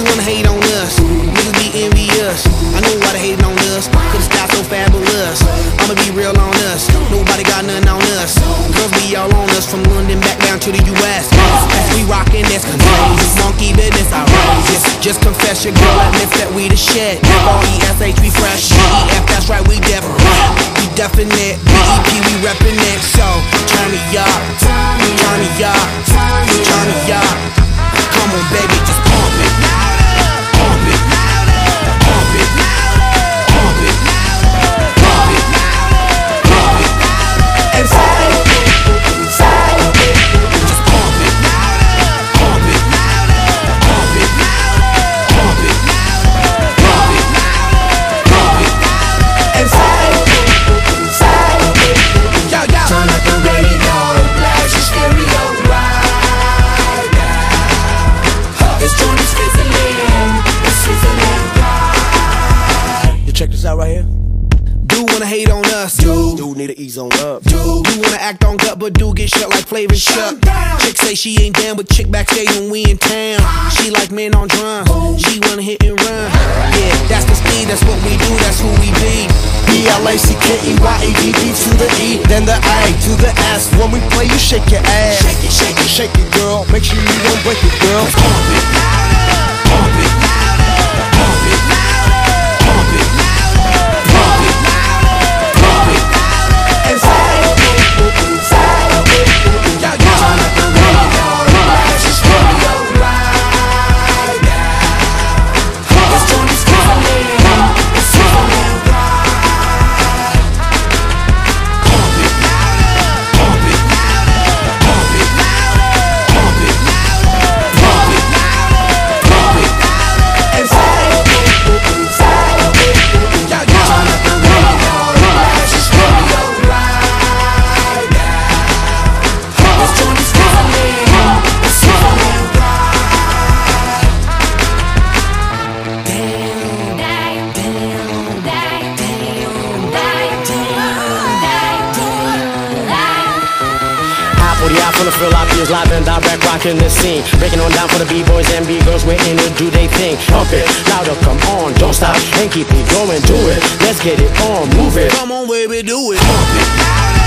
Niggas wanna hate on us, niggas be envious. I know why they hating on us, could've stopped so fabulous. I'ma be real on us, nobody got nothing on us. Girls be all on us, from London back down to the US. We rockin' this contagious, monkey business outrageous. Just confess your girl admits that we the shit. R-E-S-H, we fresh, E-F, that's right, we different. We definite, B-E-P, we reppin' it. So, turn me up, turn me up, turn me up. Come on baby, just pump it. Check this out right here. Do wanna hate on us, do need to ease on up, do wanna act on gut, but do get shut like Flavor Shut. Chick say she ain't down, but chick backstage when we in town. She like men on drums, she wanna hit and run. Yeah, that's the speed, that's what we do, that's who we be. B-L-A-C-K-E-Y-A-D-D to the E, then the A to the S. When we play, you shake your ass. Shake it, shake it, shake it, girl. Make sure you don't break it, girl. Pump it louder, pump it louder, pump it louder. From the Philippines, live and direct, rockin' the scene. Breaking on down for the B-boys and B-girls, we're in it, do they think? Pump it louder, come on, don't stop, and keep it going, do it. Let's get it on, move it. Come on, baby, do it. Pump it louder.